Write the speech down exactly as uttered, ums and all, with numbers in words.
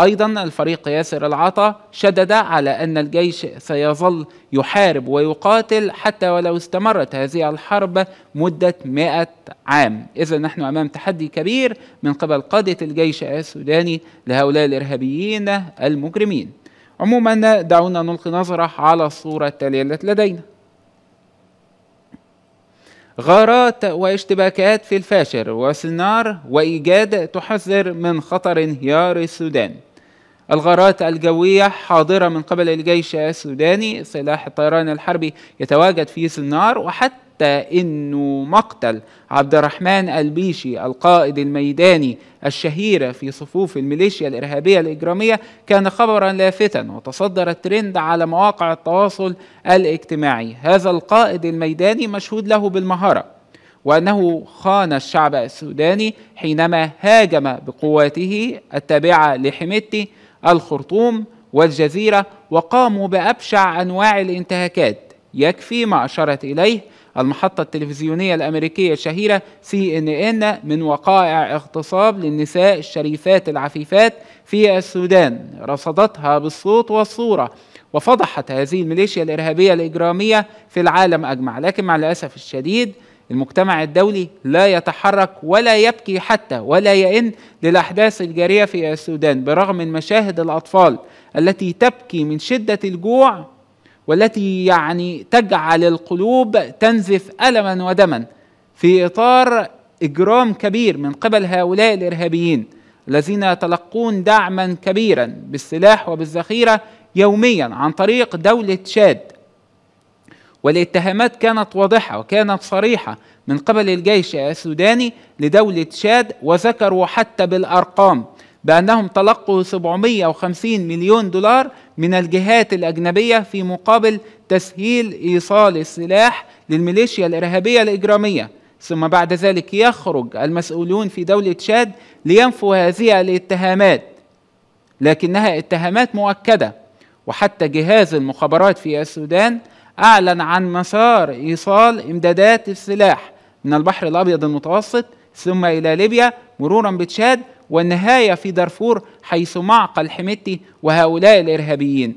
أيضا الفريق ياسر العطا شدد على أن الجيش سيظل يحارب ويقاتل حتى ولو استمرت هذه الحرب مدة مائة عام. إذا نحن أمام تحدي كبير من قبل قادة الجيش السوداني لهؤلاء الإرهابيين المجرمين. عموما دعونا نلقي نظرة على الصورة التالية التي لدينا. غارات واشتباكات في الفاشر وسنار وإيجاد تحذر من خطر انهيار السودان. الغارات الجوية حاضرة من قبل الجيش السوداني، سلاح الطيران الحربي يتواجد في سنار، وحتى إنه مقتل عبد الرحمن البيشي القائد الميداني الشهير في صفوف الميليشيا الإرهابية الإجرامية كان خبرا لافتا وتصدر الترند على مواقع التواصل الاجتماعي. هذا القائد الميداني مشهود له بالمهارة، وأنه خان الشعب السوداني حينما هاجم بقواته التابعة لحميدتي الخرطوم والجزيرة وقاموا بأبشع أنواع الانتهاكات. يكفي ما أشارت إليه المحطة التلفزيونية الأمريكية الشهيرة سي إن إن من وقائع اغتصاب للنساء الشريفات العفيفات في السودان، رصدتها بالصوت والصورة وفضحت هذه الميليشيا الإرهابية الإجرامية في العالم أجمع. لكن مع الأسف الشديد المجتمع الدولي لا يتحرك ولا يبكي حتى ولا يئن للأحداث الجارية في السودان، برغم من مشاهد الأطفال التي تبكي من شدة الجوع والتي يعني تجعل القلوب تنزف ألما ودما في إطار إجرام كبير من قبل هؤلاء الإرهابيين الذين يتلقون دعما كبيرا بالسلاح وبالذخيرة يوميا عن طريق دولة تشاد. والاتهامات كانت واضحة وكانت صريحة من قبل الجيش السوداني لدولة تشاد، وذكروا حتى بالأرقام بأنهم تلقوا سبعمائة وخمسين مليون دولار من الجهات الأجنبية في مقابل تسهيل إيصال السلاح للميليشيا الإرهابية الإجرامية. ثم بعد ذلك يخرج المسؤولون في دولة تشاد لينفوا هذه الاتهامات، لكنها اتهامات مؤكدة. وحتى جهاز المخابرات في السودان أعلن عن مسار إيصال إمدادات السلاح من البحر الأبيض المتوسط ثم إلى ليبيا مرورا بتشاد والنهاية في دارفور حيث معقل حميدتي وهؤلاء الإرهابيين.